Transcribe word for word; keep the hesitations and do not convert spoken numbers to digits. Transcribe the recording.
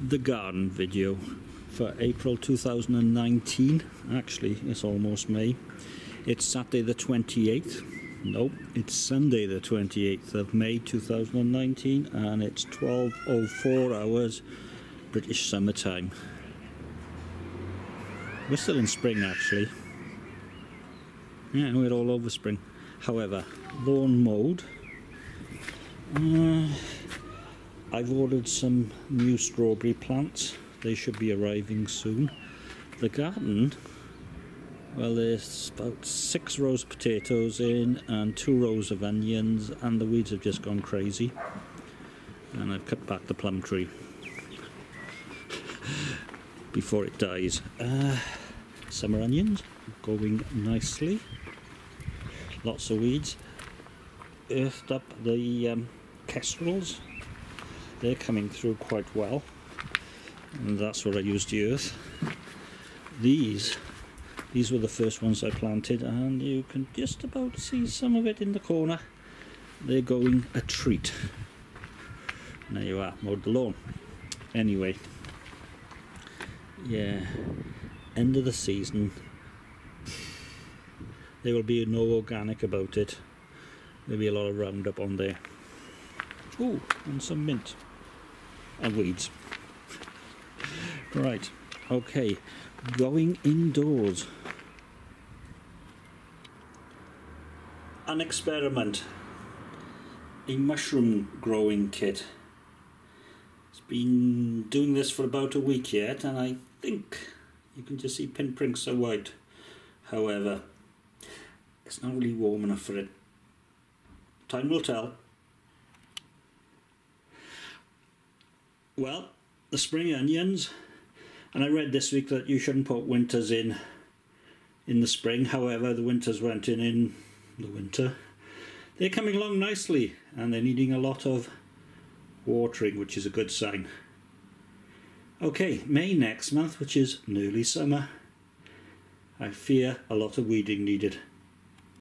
the garden video for April two thousand nineteen. Actually, it's almost May. It's Saturday the twenty-eighth. Nope, it's Sunday the twenty-eighth of May two thousand nineteen, and it's twelve oh four hours British summertime. We're still in spring, actually. Yeah, we're all over spring. However, lawn mowed. Uh, I've ordered some new strawberry plants. They should be arriving soon. The garden, well, there's about six rows of potatoes in and two rows of onions, and the weeds have just gone crazy. And I've cut back the plum tree before it dies. Uh, summer onions going nicely. Lots of weeds. Earthed up the um, kestrels. They're coming through quite well, and that's what I used to earth. These, these were the first ones I planted, and you can just about see some of it in the corner. They're going a treat. And there you are, mowed the lawn. Anyway, yeah, end of the season. There will be no organic about it. There'll be a lot of Roundup on there. Oh, and some mint. And weeds. Right, okay, going indoors. An experiment. A mushroom growing kit. It's been doing this for about a week yet, and I think you can just see pinpricks are white. However, it's not really warm enough for it. Time will tell. Well, the spring onions, and I read this week that you shouldn't put winters in in the spring. However, the winters went in in the winter. They're coming along nicely, and they're needing a lot of watering, which is a good sign. Okay, May next month, which is nearly summer. I fear a lot of weeding needed.